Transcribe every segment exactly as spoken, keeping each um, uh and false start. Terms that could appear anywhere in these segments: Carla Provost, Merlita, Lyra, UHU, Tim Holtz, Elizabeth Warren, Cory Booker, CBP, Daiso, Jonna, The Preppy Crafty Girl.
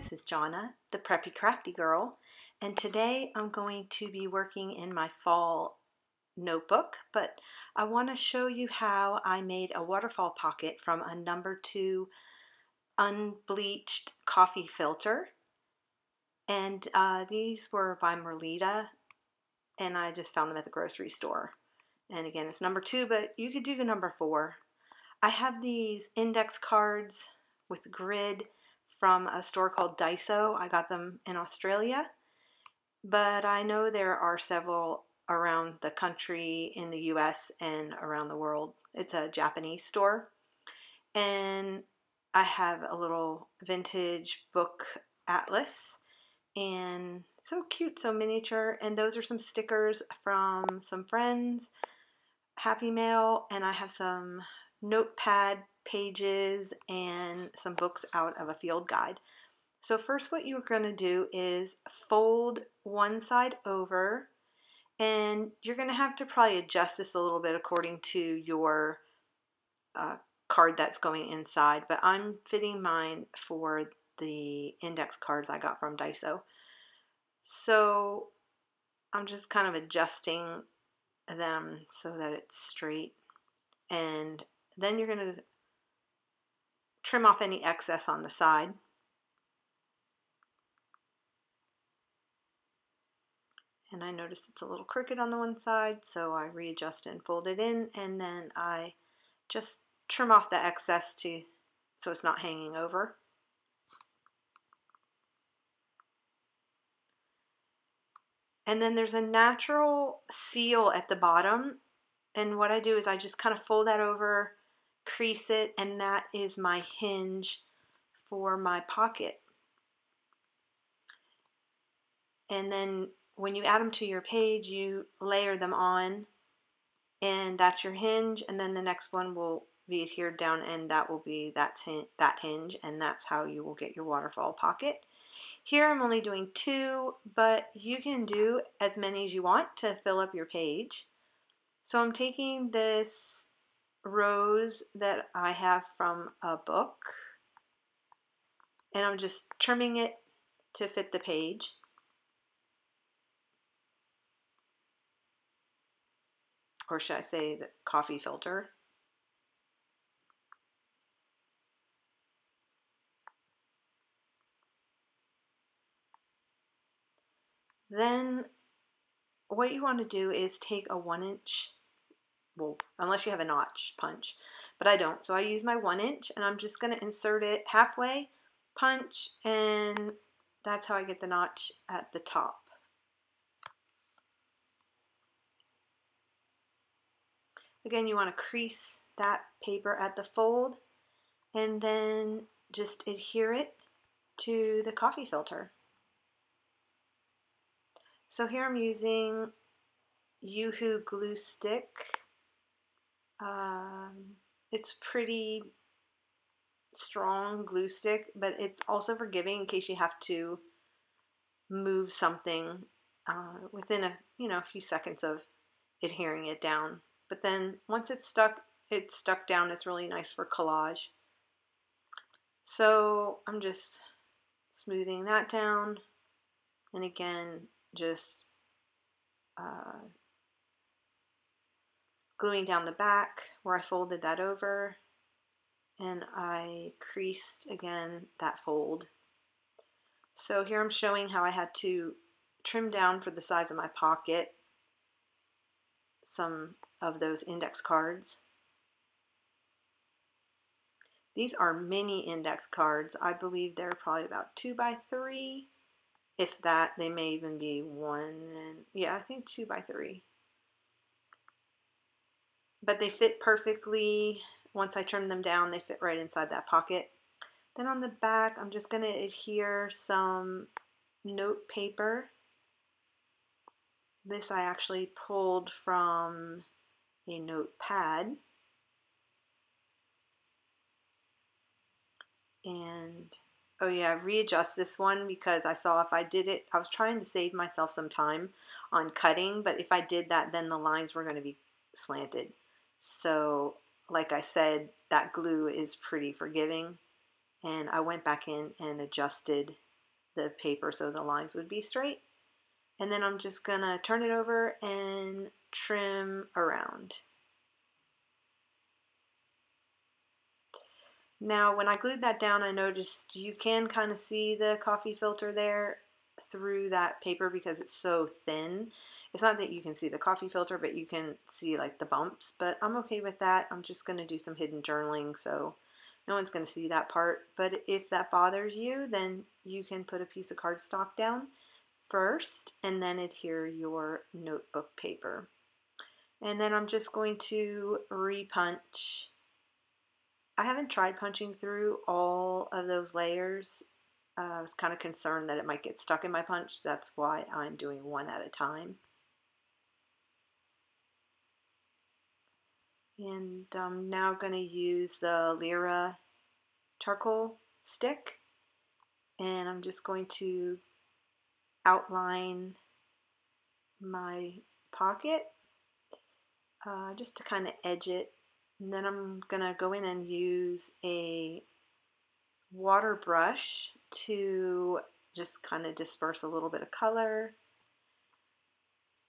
this is Jonna, the Preppy Crafty Girl, and today I'm going to be working in my fall notebook, but I want to show you how I made a waterfall pocket from a number two unbleached coffee filter, and uh, these were by Merlita, and I just found them at the grocery store. And again, it's number two, but you could do the number four. I have these index cards with grid from a store called Daiso. I got them in Australia, but I know there are several around the country, in the U S and around the world. It's a Japanese store. And I have a little vintage book atlas, and so cute, so miniature. And those are some stickers from some friends, Happy Mail, and I have some notepad pages and some books out of a field guide. So first what you're going to do is fold one side over, and you're going to have to probably adjust this a little bit according to your uh, card that's going inside, but I'm fitting mine for the index cards I got from Daiso. So I'm just kind of adjusting them so that it's straight, and then you're going to trim off any excess on the side. And I noticed it's a little crooked on the one side, so I readjust and fold it in, and then I just trim off the excess to so it's not hanging over. And then there's a natural seal at the bottom, and what I do is I just kind of fold that over, crease it, and that is my hinge for my pocket. And then when you add them to your page, you layer them on, and that's your hinge, and then the next one will be adhered down, and that will be that hinge, and that's how you will get your waterfall pocket. Here I'm only doing two, but you can do as many as you want to fill up your page. So I'm taking this rose that I have from a book, and I'm just trimming it to fit the page. Or should I say the coffee filter? Then what you want to do is take a one inch, well, unless you have a notch punch, but I don't. So I use my one inch and I'm just going to insert it halfway, punch, and that's how I get the notch at the top. Again, you want to crease that paper at the fold and then just adhere it to the coffee filter. So here I'm using U H U glue stick. Um, it's pretty strong glue stick, but it's also forgiving in case you have to move something uh, within a you know a few seconds of adhering it down. But then once it's stuck, it's stuck down. It's really nice for collage. So I'm just smoothing that down, and again, just uh, gluing down the back where I folded that over, and I creased again that fold. So here I'm showing how I had to trim down for the size of my pocket some of those index cards. These are mini index cards. I believe they're probably about two by three. If that, they may even be one, and yeah, I think two by three. But they fit perfectly. Once I trim them down, they fit right inside that pocket. Then on the back, I'm just going to adhere some note paper. This I actually pulled from a notepad. And oh yeah, readjust this one because I saw if I did it, I was trying to save myself some time on cutting, but if I did that, then the lines were going to be slanted. So like I said, that glue is pretty forgiving. And I went back in and adjusted the paper so the lines would be straight. And then I'm just gonna turn it over and trim around. Now, when I glued that down, I noticed you can kind of see the coffee filter there through that paper because it's so thin. It's not that you can see the coffee filter, but you can see like the bumps, but I'm okay with that. I'm just gonna do some hidden journaling, so no one's gonna see that part. But if that bothers you, then you can put a piece of cardstock down first and then adhere your notebook paper. And then I'm just going to repunch. I haven't tried punching through all of those layers. Uh, I was kind of concerned that it might get stuck in my punch. That's why I'm doing one at a time. And I'm now going to use the Lyra charcoal stick. And I'm just going to outline my pocket uh, just to kind of edge it. And then I'm gonna go in and use a water brush to just kind of disperse a little bit of color.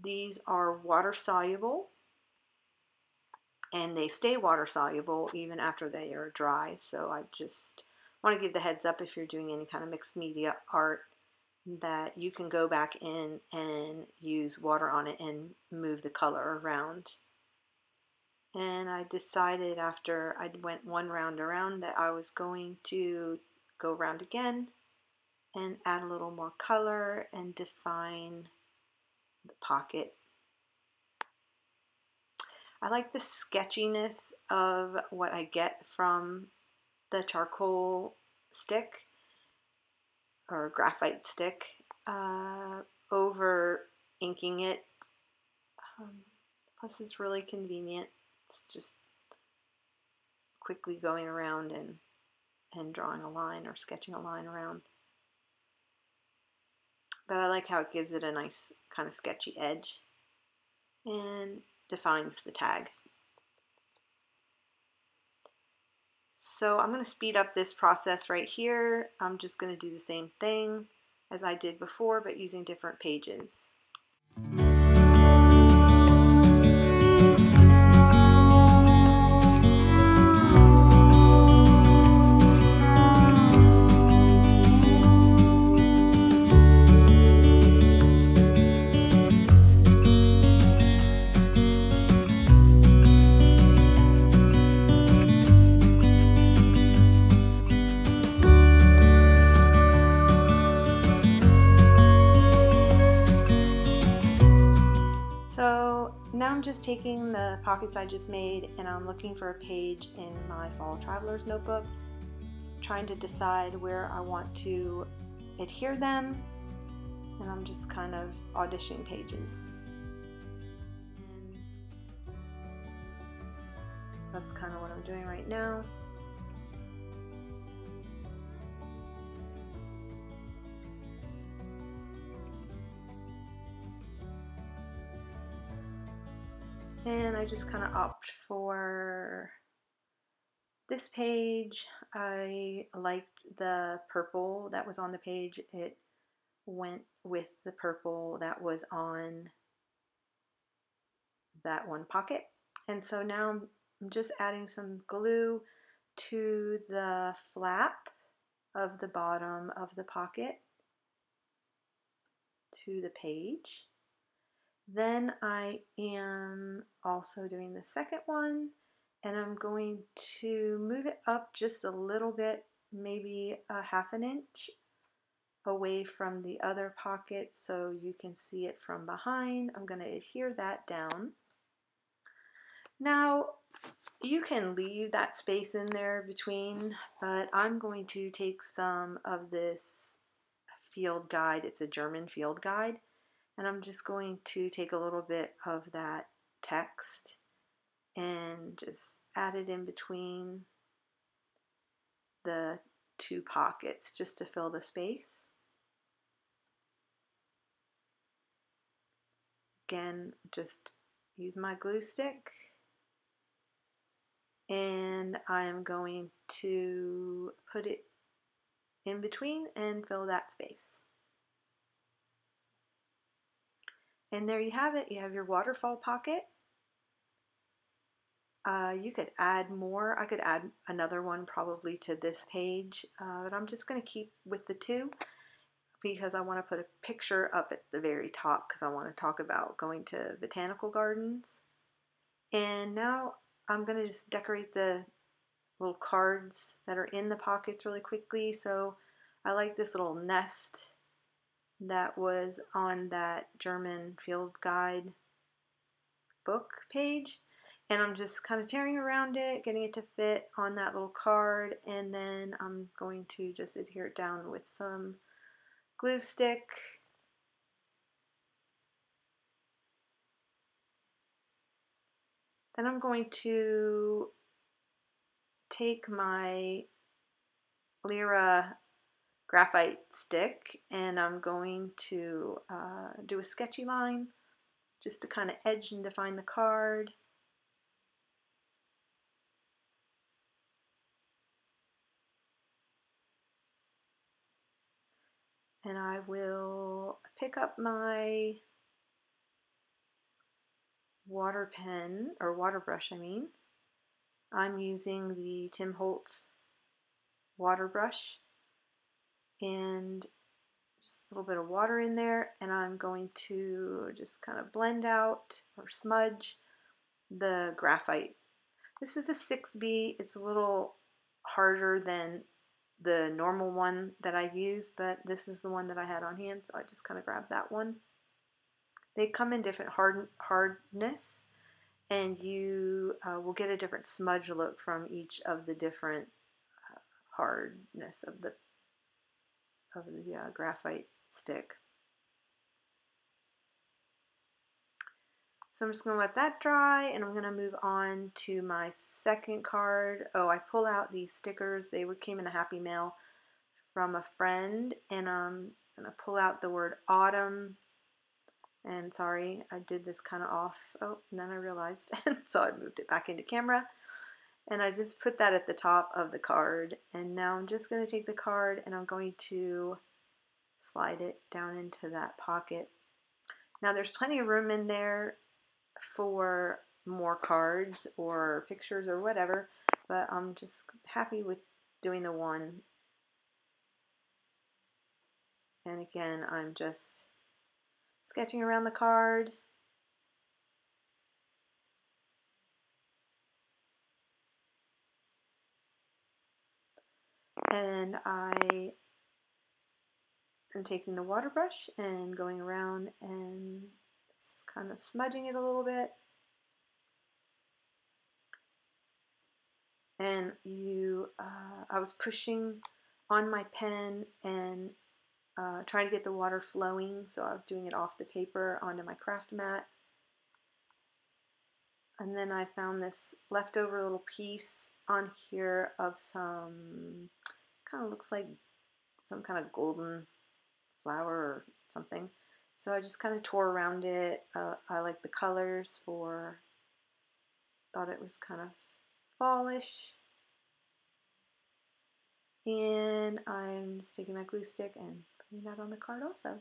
These are water soluble and they stay water soluble even after they are dry. So I just want to give the heads up if you're doing any kind of mixed media art that you can go back in and use water on it and move the color around. And I decided after I went one round around that I was going to go around again and add a little more color and define the pocket. I like the sketchiness of what I get from the charcoal stick or graphite stick uh, over inking it. Um, plus it's really convenient. It's just quickly going around and, and drawing a line or sketching a line around. But I like how it gives it a nice kind of sketchy edge and defines the tag. So I'm going to speed up this process right here. I'm just going to do the same thing as I did before, but using different pages. Just taking the pockets I just made, and I'm looking for a page in my Fall Traveler's Notebook, trying to decide where I want to adhere them, and I'm just kind of auditioning pages. And so that's kind of what I'm doing right now. And I just kind of opt for this page. I liked the purple that was on the page. It went with the purple that was on that one pocket. And so now I'm just adding some glue to the flap of the bottom of the pocket to the page. Then I am also doing the second one, and I'm going to move it up just a little bit, maybe a half an inch away from the other pocket so you can see it from behind. I'm going to adhere that down. Now, you can leave that space in there between, but I'm going to take some of this field guide. It's a German field guide. And I'm just going to take a little bit of that text and just add it in between the two pockets just to fill the space. Again, just use my glue stick. And I'm going to put it in between and fill that space. And there you have it. You have your waterfall pocket. Uh, you could add more. I could add another one probably to this page, uh, but I'm just going to keep with the two because I want to put a picture up at the very top because I want to talk about going to botanical gardens. And now I'm going to just decorate the little cards that are in the pockets really quickly. So I like this little nest that was on that German field guide book page. And I'm just kind of tearing around it, getting it to fit on that little card, and then I'm going to just adhere it down with some glue stick. Then I'm going to take my Lyra graphite stick and I'm going to uh, do a sketchy line just to kind of edge and define the card. And I will pick up my water pen, or water brush I mean. I'm using the Tim Holtz water brush, and just a little bit of water in there, and I'm going to just kind of blend out or smudge the graphite. This is a six B. It's a little harder than the normal one that I use, but this is the one that I had on hand, so I just kind of grabbed that one. They come in different hard, hardness, and you uh, will get a different smudge look from each of the different uh, hardness of the of the uh, graphite stick. So I'm just going to let that dry, and I'm going to move on to my second card. Oh, I pull out these stickers. They came in a happy mail from a friend, and I'm going to pull out the word autumn. And sorry, I did this kind of off. Oh, and then I realized, so I moved it back into camera. And I just put that at the top of the card. And now I'm just going to take the card, and I'm going to slide it down into that pocket. Now there's plenty of room in there for more cards or pictures or whatever, but I'm just happy with doing the one. And again, I'm just sketching around the card. And I am taking the water brush and going around and kind of smudging it a little bit. And you, uh, I was pushing on my pen and uh, trying to get the water flowing, so I was doing it off the paper onto my craft mat. And then I found this leftover little piece on here of some, kind of looks like some kind of golden flower or something. So I just kind of tore around it. Uh, I like the colors for, thought it was kind of fallish. And I'm just taking my glue stick and putting that on the card also.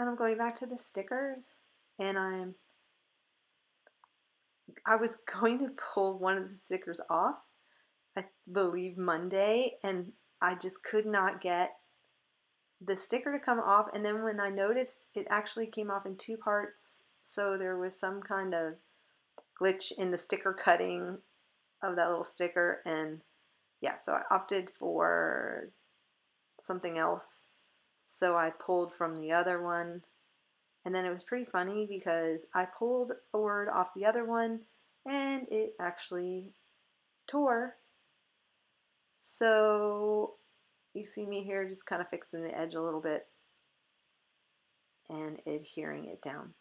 And I'm going back to the stickers, and I'm, I was going to pull one of the stickers off, I believe Monday, and I just could not get the sticker to come off. And then when I noticed, it actually came off in two parts, so there was some kind of glitch in the sticker cutting of that little sticker. And yeah, so I opted for something else. So I pulled from the other one, and then it was pretty funny because I pulled a word off the other one and it actually tore. So you see me here just kind of fixing the edge a little bit and adhering it down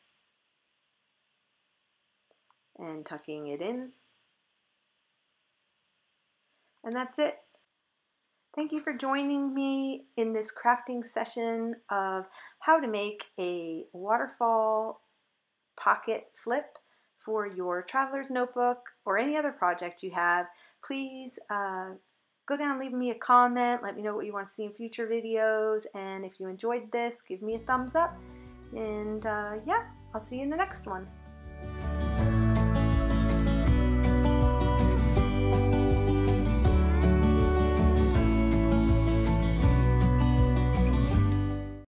and tucking it in. And that's it. Thank you for joining me in this crafting session of how to make a waterfall pocket flip for your traveler's notebook or any other project you have. Please uh, go down, leave me a comment, let me know what you want to see in future videos, and if you enjoyed this, give me a thumbs up, and uh, yeah, I'll see you in the next one.